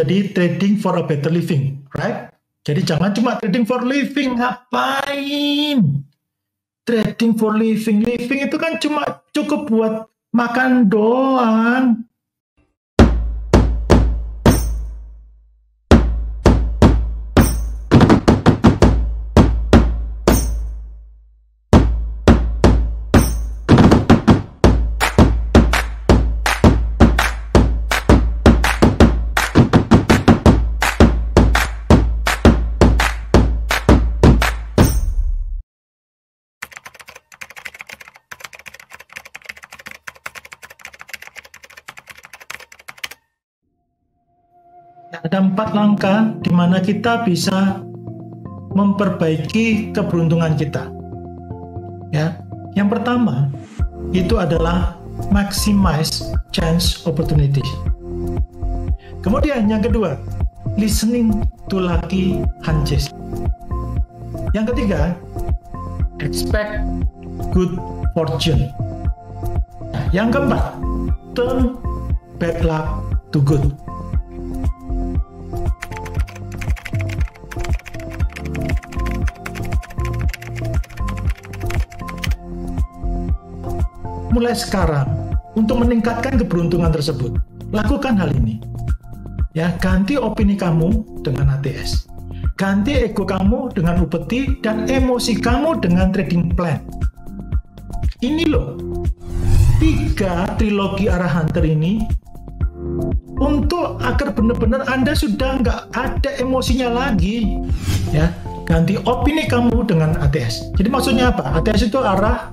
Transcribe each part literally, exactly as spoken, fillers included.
Jadi trading for a better living, right? Jadi jangan cuma trading for living, ngapain? Trading for living, living itu kan cuma cukup buat makan doang. Ada empat langkah di mana kita bisa memperbaiki keberuntungan kita. Ya, yang pertama itu adalah maximize chance opportunity. Kemudian yang kedua, listening to lucky hunches. Yang ketiga, expect good fortune. Nah, yang keempat, turn bad luck to good. Mulai sekarang, untuk meningkatkan keberuntungan tersebut, lakukan hal ini. Ya, ganti opini kamu dengan A T S. Ganti ego kamu dengan upeti dan emosi kamu dengan trading plan. Ini loh, tiga trilogi A R A Hunter ini untuk agar benar-benar Anda sudah nggak ada emosinya lagi. Ya, ganti opini kamu dengan A T S. Jadi maksudnya apa? A T S itu arah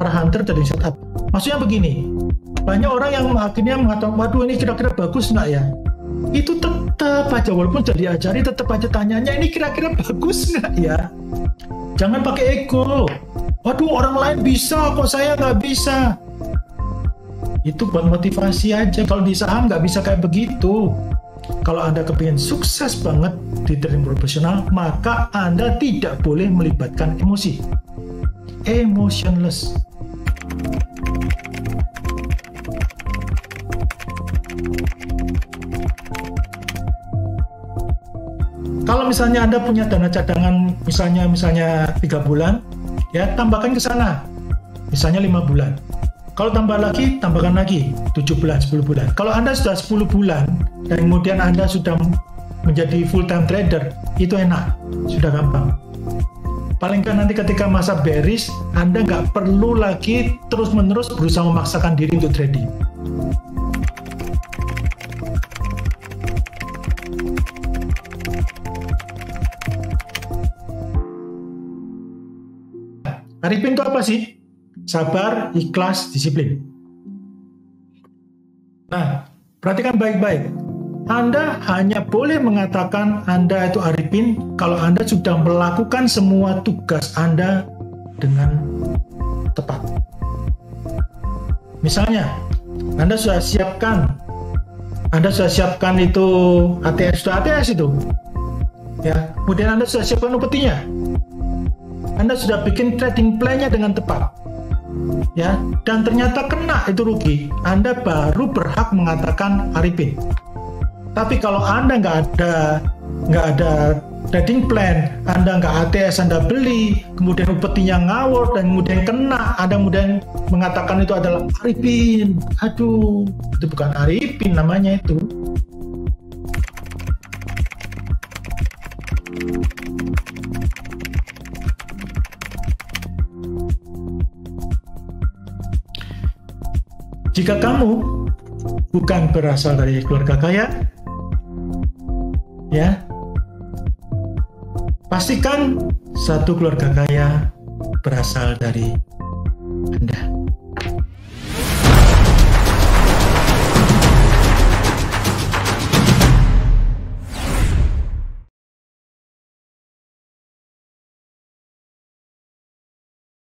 A R A Hunter trading setup. Maksudnya begini, banyak orang yang akhirnya mengatakan, waduh ini kira-kira bagus nggak ya? Itu tetap aja, walaupun sudah diajari, tetap aja tanyanya, ini kira-kira bagus nggak ya? Jangan pakai ego. Waduh orang lain bisa, kok saya nggak bisa? Itu buat motivasi aja. Kalau di saham nggak bisa kayak begitu. Kalau Anda kepingin sukses banget di trading profesional, maka Anda tidak boleh melibatkan emosi. Emotionless. Kalau misalnya Anda punya dana cadangan misalnya misalnya tiga bulan, ya tambahkan ke sana. Misalnya lima bulan. Kalau tambah lagi, tambahkan lagi tujuh bulan, sepuluh bulan. Kalau Anda sudah sepuluh bulan dan kemudian Anda sudah menjadi full time trader, itu enak, sudah gampang. Paling kan nanti ketika masa bearish, Anda nggak perlu lagi terus-menerus berusaha memaksakan diri untuk trading. Arifin itu apa sih? Sabar, ikhlas, disiplin. Nah, perhatikan baik-baik. Anda hanya boleh mengatakan Anda itu Arifin kalau Anda sudah melakukan semua tugas Anda dengan tepat. Misalnya, Anda sudah siapkan, Anda sudah siapkan itu A T S, sudah A T S itu. Ya, kemudian Anda sudah siapkan upetinya. Anda sudah bikin trading plan-nya dengan tepat, ya. Dan ternyata kena, itu rugi. Anda baru berhak mengatakan Arifin. Tapi kalau Anda nggak ada, nggak ada trading plan, Anda nggak A T S, Anda beli, kemudian upetinya ngawur dan kemudian kena, Anda kemudian mengatakan itu adalah Arifin. Aduh, itu bukan Arifin namanya itu. Jika kamu bukan berasal dari keluarga kaya, ya, pastikan satu keluarga kaya berasal dari Anda.